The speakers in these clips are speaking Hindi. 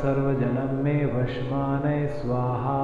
सर्वजनं मे वश्मानय स्वाहा।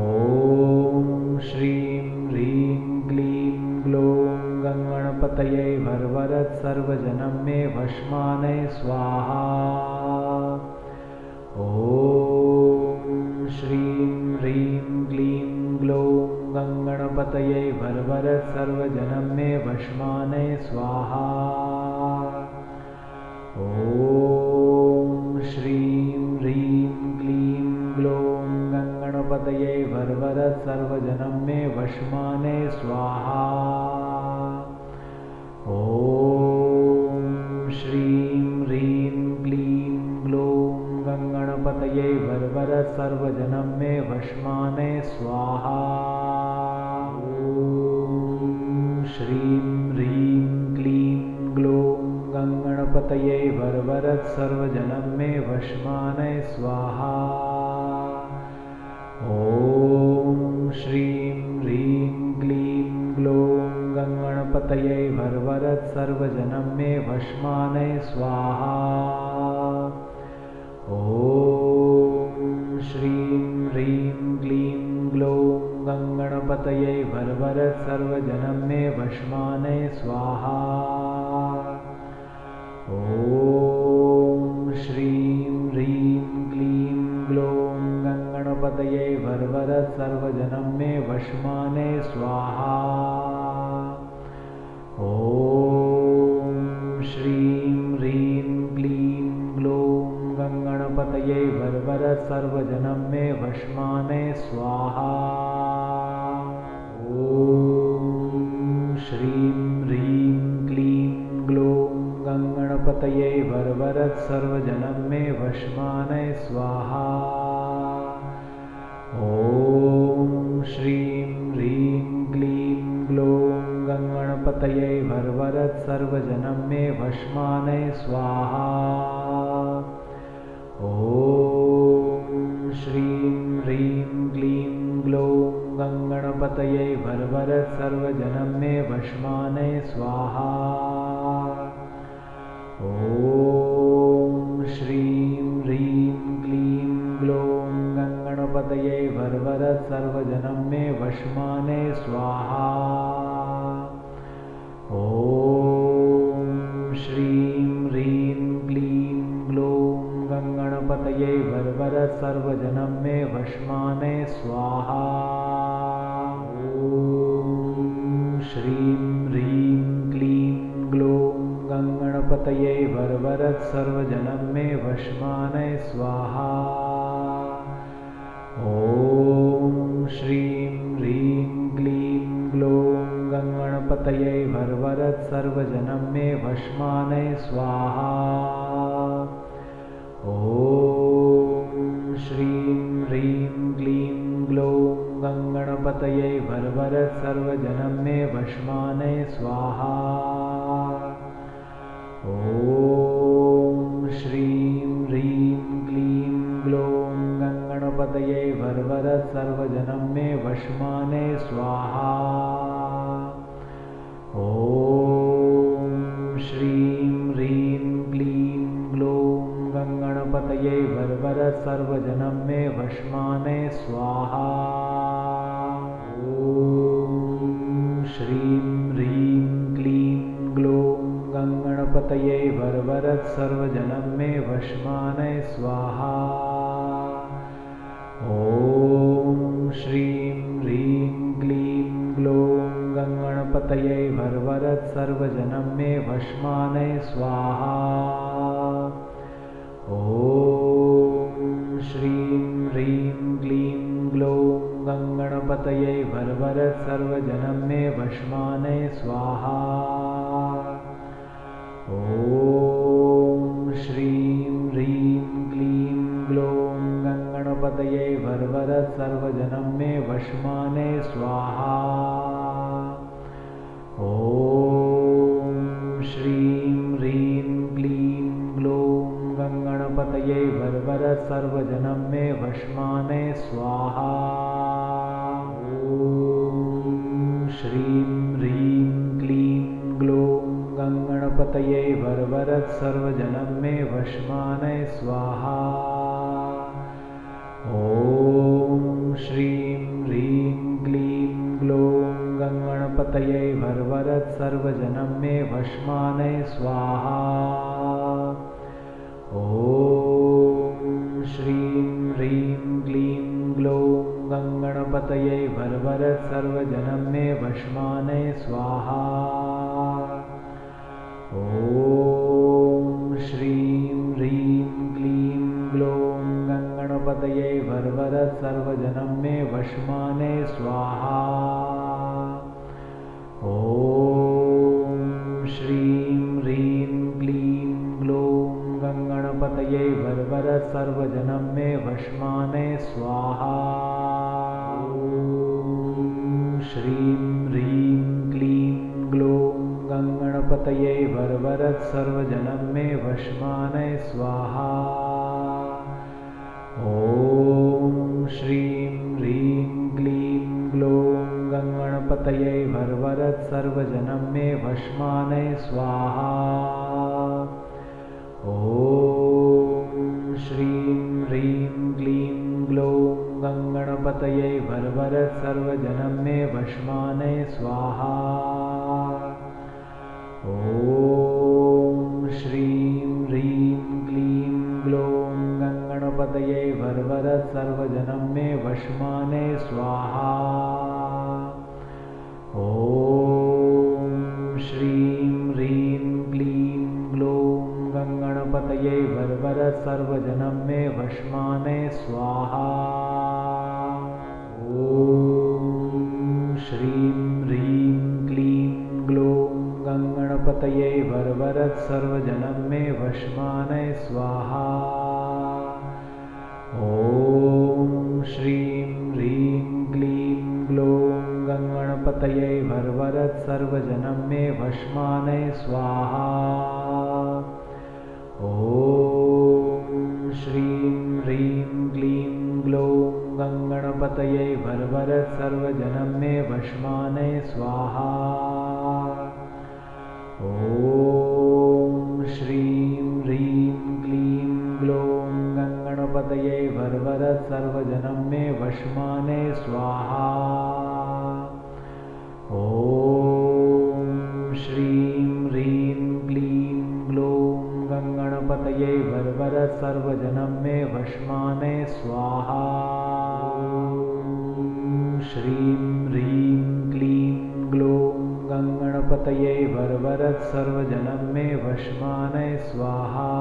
ओम श्रीं ह्रीं ग्लीं ग्लों गणपतये वरवरद सर्वजनं मे वश्मानय स्वाहा। ओम श्रीं ह्रीं ग्लीं ग्लों गणपतये वरवरद सर्वजनं मे वश्मानय स्वाहा। ओम श्रीं ह्रीं ग्लीं ग्लों गणपतये वरवरद सर्वजनं मे वश्माने स्वाहा। ओम श्रीं ह्रीं ग्लीं ग्लों गणपतये वरवरद सर्वजनं मे वश्माने स्वाहा। ओम श्रीं ह्रीं ग्लीं ग्लों गणपतये वरवरद सर्वजनं मे वश्मानय स्वाहा। ओम श्रीं ह्रीं ग्लीं ग्लों गणपतये वरवरद सर्वजनं मे वश्मानय स्वाहा। ओम श्रीं ह्रीं ग्लीं ग्लों गणपतये वरवरद सर्वजनं मे वश्मानय स्वाहा। ओम श्रीं ह्रीं ग्लीं ग्लों गणपतये वरवरद सर्वजनं मे वश्माने स्वाहा। ओम श्रीं ह्रीं ग्लीं ग्लों गणपतये वरवरद सर्वजनं मे वश्माने स्वाहा। ओम श्रीं ह्रीं ग्लीं ग्लों गणपतये वरवरद सर्वजनं मे वश्मानय स्वाहा। ओम श्रीं ह्रीं ग्लीं ग्लों गणपतये वरवरद सर्वजनं मे वश्मानय स्वाहा। ओम श्रीं ह्रीं ग्लीं ग्लों गणपतये वरवरद सर्वजनं मे वश्मानय स्वाहा। ओम श्रीं ह्रीं ग्लीं ग्लों गणपतये वरवरद सर्वजनं मे वश्माने स्वाहा। ओम श्रीं ह्रीं ग्लीं ग्लों गणपतये वरवरद सर्वजनं मे वश्माने स्वाहा। ओम श्रीं ह्रीं ग्लीं ग्लों गणपतये वरवरद सर्वजनं मे वश्मानय स्वाहा। ओम श्रीं ह्रीं ग्लीं ग्लों गणपतये वरवरद सर्वजनं मे वश्मानय स्वाहा। ओम श्रीं ह्रीं ग्लीं ग्लों गणपतये वरवरद सर्वजनं मे वश्मानय स्वाहा। ओम श्रीं ह्रीं ग्लीं ग्लों गणपतये वरवरद सर्वजनं मे वश्माने स्वाहा। ओम श्रीं ह्रीं ग्लीं ग्लों गणपतये वरवरद सर्वजनं मे वश्माने स्वाहा। ओम श्रीं ह्रीं ग्लीं ग्लों गणपतये वरवरद सर्वजनं मे वश्मानय स्वाहा। ओम श्रीं ह्रीं ग्लीं ग्लों गणपतये वरवरद सर्वजनं मे वश्मानय स्वाहा। ओम श्रीं ह्रीं ग्लीं ग्लों गणपतये वरवरद सर्वजनं मे वश्मानय स्वाहा। ओम श्रीं ह्रीं ग्लीं ग्लों गणपतये वरवरद सर्वजनं मे वश्माने स्वाहा। ओम श्रीं ह्रीं ग्लीं ग्लों गणपतये वरवरद सर्वजनं मे वश्माने स्वाहा। ओम श्रीं ह्रीं ग्लीं ग्लों तये वरवरत् सर्वजनं मे वशमानय स्वाहा। ओम श्रीं ह्रीं क्लीं ग्लों गंगणपतये वरवरत् सर्वजनं मे वशमानय स्वाहा। ओम श्रीं ह्रीं क्लीं ग्लों गंगणपतये वरवरत् सर्वजनं मे वशमानय स्वाहा। ओम श्रीं ह्रीं क्लीं ग्लों गंगणपतये वरवरत् सर्वजनं मे वशमाने स्वाहा। ओम श्रीं ह्रीं क्लीं ग्लों गंगणपतये वरवरत् सर्वजनं मे वशमाने स्वाहा। ओम श्रीं ह्रीं क्लीं ग्लों गंगणपतये वरवरत् सर्वजनं मे वशमानय स्वाहा। ओम श्रीं ह्रीं क्लीं ग्लों गंगणपतये वरवरत् सर्वजनं मे वशमानय स्वाहा। ओम श्रीं ह्रीं क्लीं ग्लों गंगणपतये वरवरत् सर्वजनं मे वशमानय स्वाहा। ओम श्रीं ह्रीं क्लीं ग्लों गंगणपतये वरवरत् सर्वजनं मे वशमाने स्वाहा। ओम श्रीं ह्रीं क्लीं ग्लों गंगणपतये वरवरत् सर्वजनं मे वशमाने स्वाहा। ओम श्रीं ह्रीं क्लीं ग्लों गंगणपतये वरवरत् सर्वजनं मे वशमानय स्वाहा। ओम श्रीं ह्रीं क्लीं ग्लों गंगणपतये वरवरत् सर्वजनं मे वशमानय स्वाहा। ओम श्रीं ह्रीं क्लीं ग्लों गंगणपतये वरवरत् सर्वजनं मे वशमानय स्वाहा। ओम श्रीं ह्रीं क्लीं ग्लों गंगणपतये वरवरत् सर्वजनं मे वशमाने स्वाहा।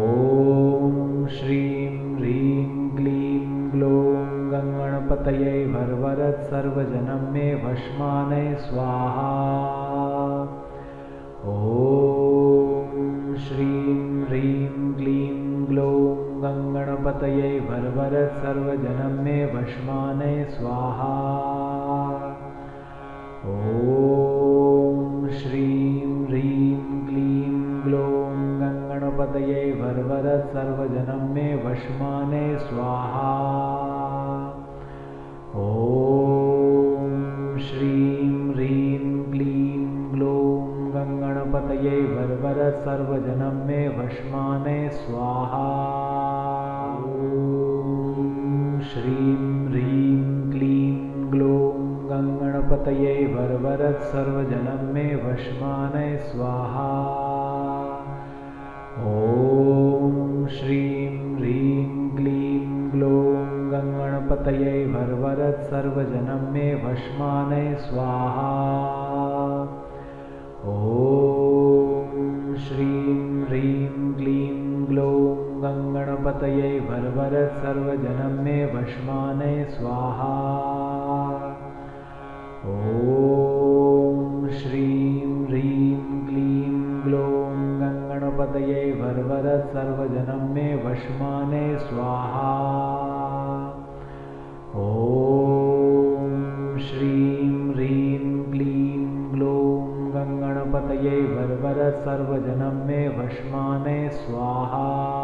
ओम श्रीं ह्रीं क्लीं ग्लों गंगणपतये वरवरत् सर्वजनं मे वशमाने स्वाहा। ओम श्रीं ह्रीं क्लीं ग्लों गंगणपतये वरवरत् सर्वजनं मे वशमानय स्वाहा। ओम श्रीं ह्रीं क्लीं ग्लों गंगणपतये वरवरत् सर्वजनं मे वशमानय स्वाहा। ओम श्रीं ह्रीं क्लीं ग्लों गंगणपतये वरवरत् सर्वजनं मे वशमानय स्वाहा। ओम श्रीं ह्रीं क्लीं ग्लों गंगणपतये वरवरत् सर्वजनं मे वशमाने स्वाहा। ओम श्रीं ह्रीं क्लीं ग्लों गंगणपतये वरवरत् सर्वजनं मे वशमाने स्वाहा। ओम श्रीं ह्रीं क्लीं ग्लों गंगणपतये वरवरत् सर्वजनं मे वशमानय स्वाहा। ओम श्रीं ह्रीं क्लीं ग्लों गंगणपतये वरवरत् सर्वजनं मे वशमानय स्वाहा। ओम श्रीं ह्रीं क्लीं ग्लों गंगणपतये वरवरत् सर्वजनं मे वशमानय स्वाहा। ओम श्रीं ह्रीं क्लीं ग्लों गंगणपतये वरवरत् सर्वजनं मे वशमाने स्वाहा। ओम श्रीं ह्रीं क्लीं ग्लों गंगणपतये वरवरत् सर्वजनं मे वशमाने स्वाहा।